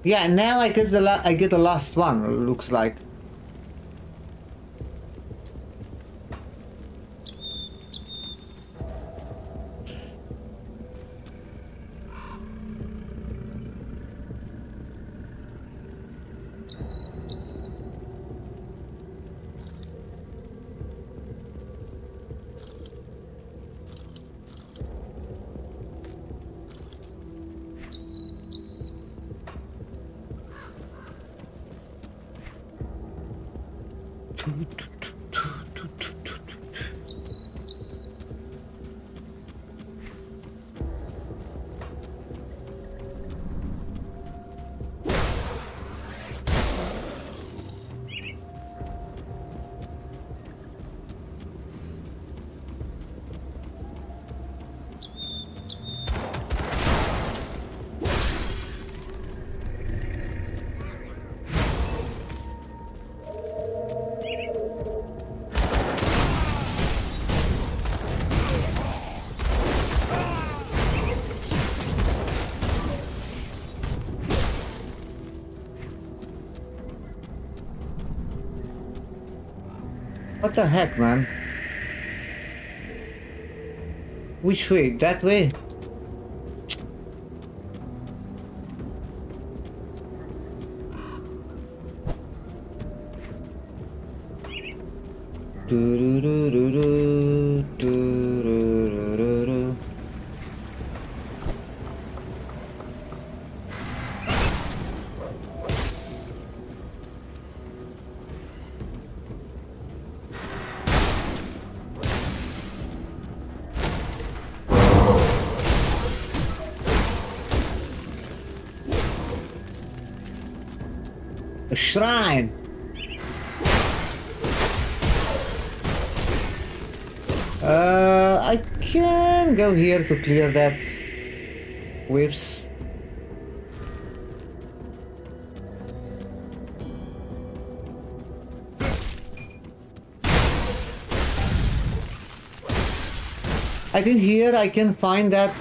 Yeah, now I guess I get the last one, it looks like. What the heck, man? Which way? That way? Shrine. I can go here to clear that whips. I think here I can find that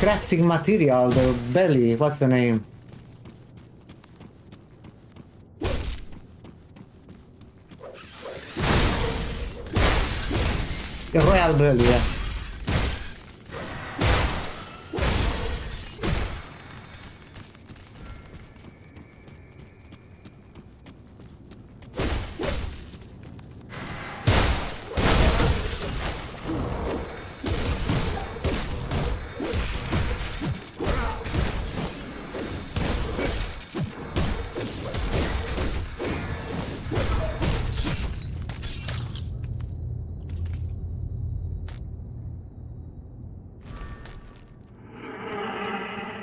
crafting material, the belly, what's the name? Royal Belly, yeah.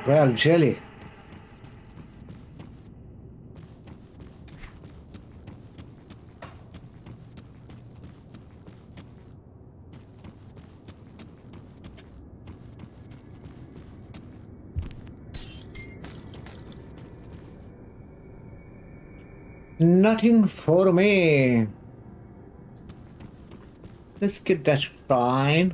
Well, jelly. Nothing for me. Let's get that fine.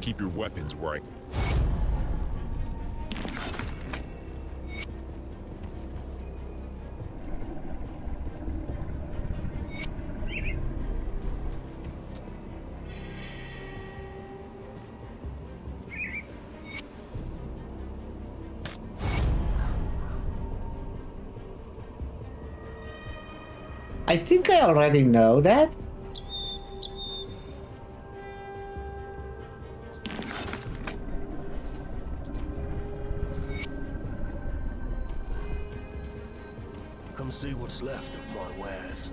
Keep your weapons right. I think I already know that. Come see what's left of my wares.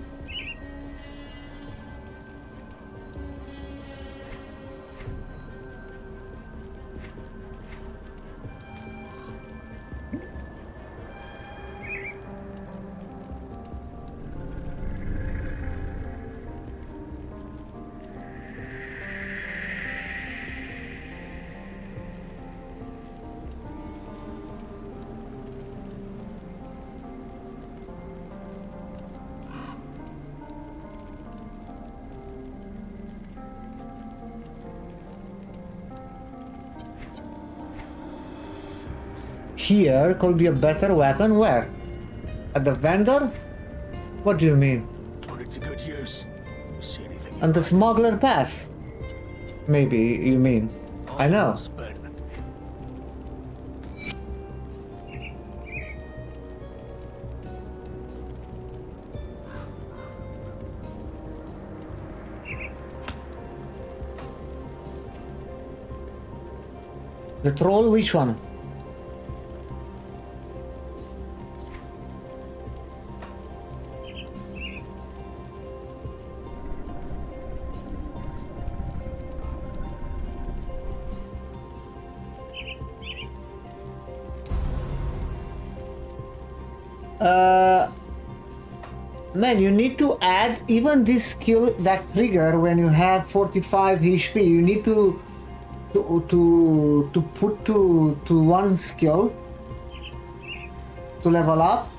Here could be a better weapon. Where? At the vendor? What do you mean? Put it to good use. See anything? And the smuggler pass? Maybe you mean. I know. The troll, which one? Man, you need to add even this skill that trigger when you have 45 HP. You need to put to one skill to level up.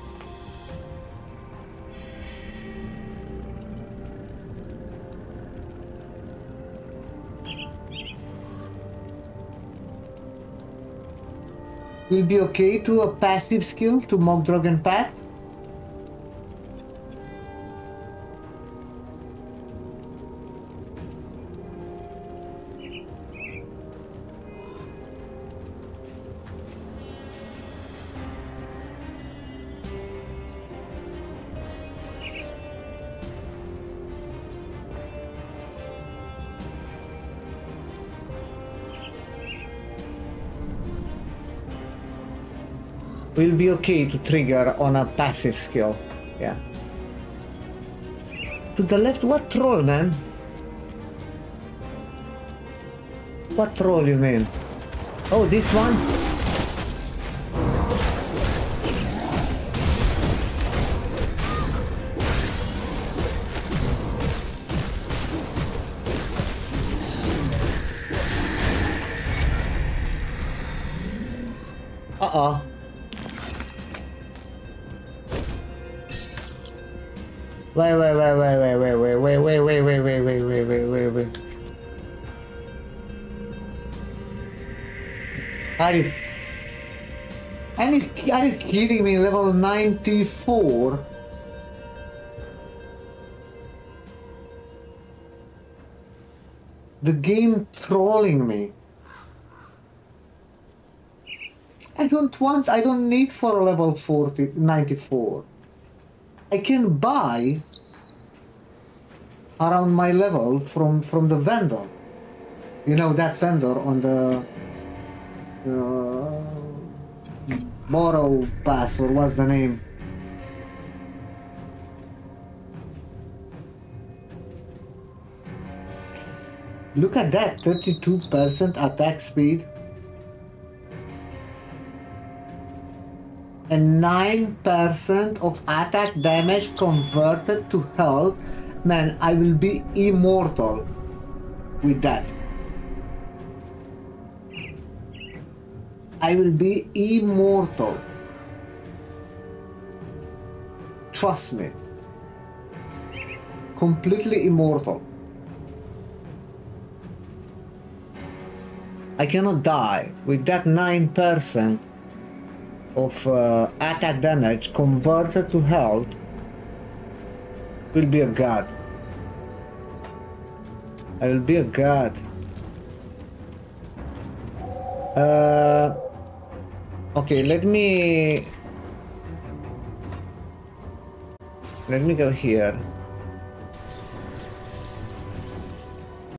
Will be okay to a passive skill to Mog Dragon Path. Will be okay to trigger on a passive skill. Yeah. To the left, what troll, man? What troll you mean? Oh, this one? Uh-oh. Wait. Are you kidding me? Level 94? The game trolling me. I don't need for level 94. I can buy around my level from the vendor. You know that vendor on the Burrot pass, or what's the name? Look at that, 32% attack speed and 9% of attack damage converted to health. Man, I will be immortal with that. I will be immortal. Trust me. Completely immortal. I cannot die with that 9% of attack damage converted to health. Will be a god. I will be a god. Okay, let me Let me go here.